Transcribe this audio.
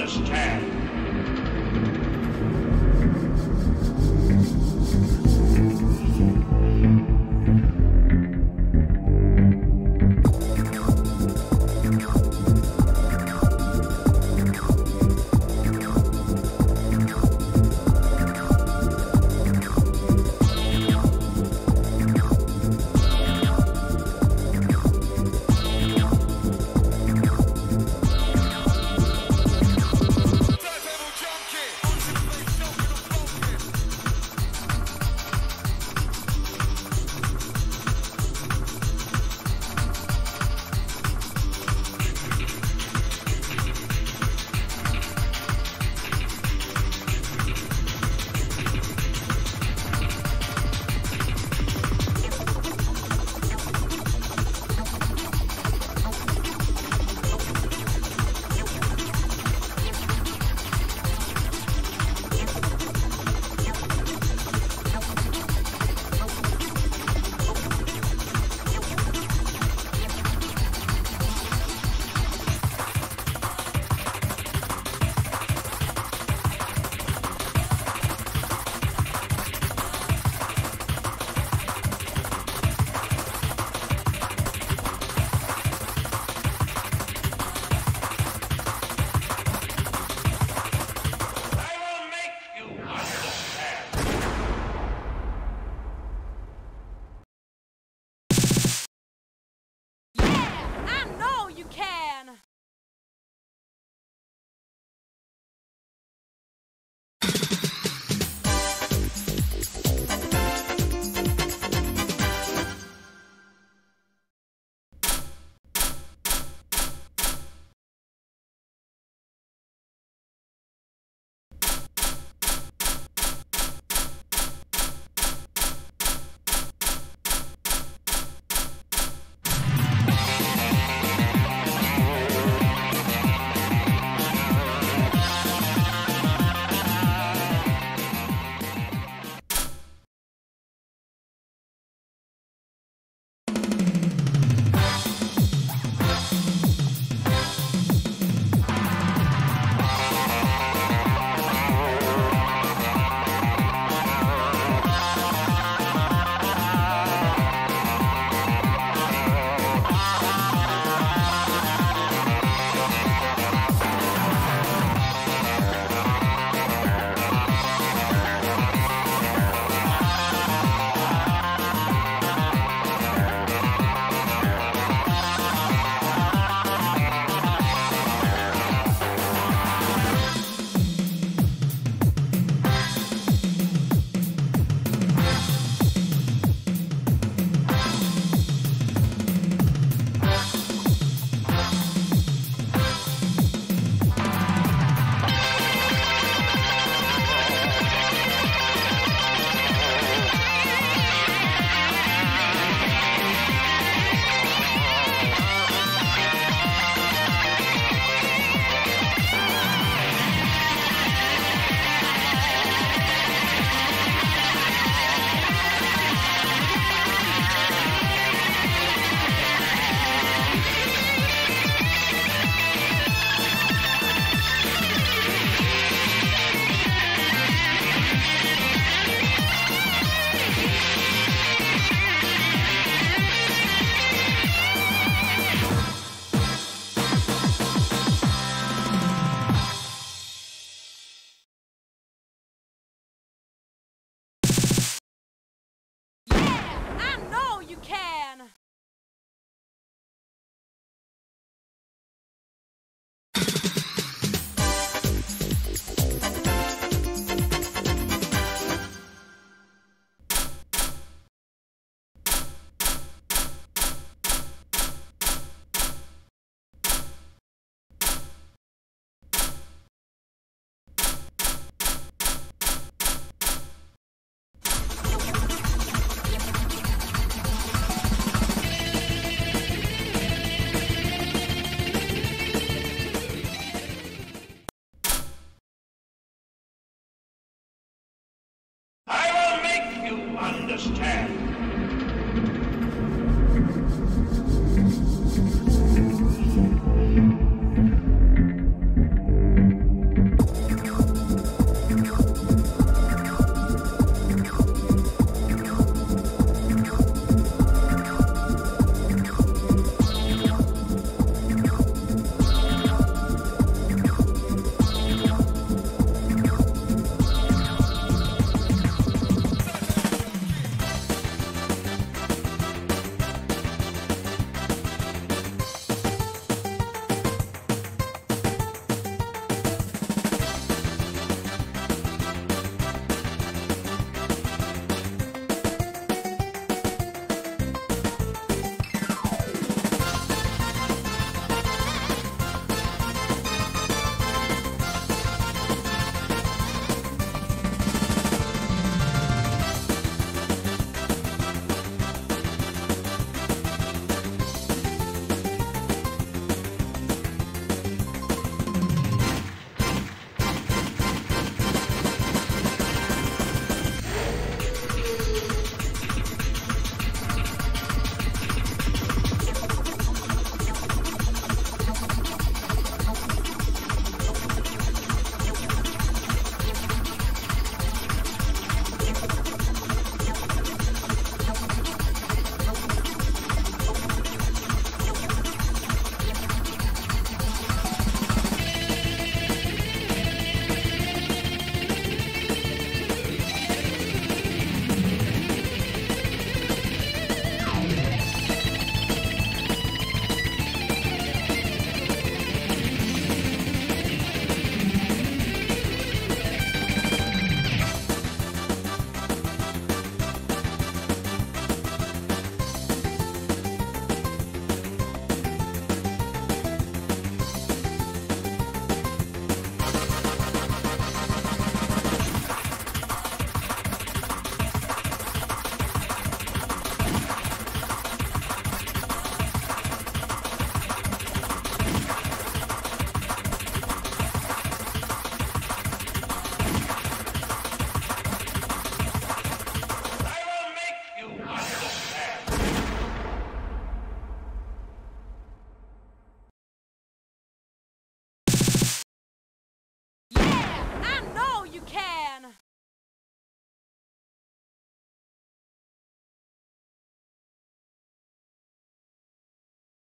understand. Understand.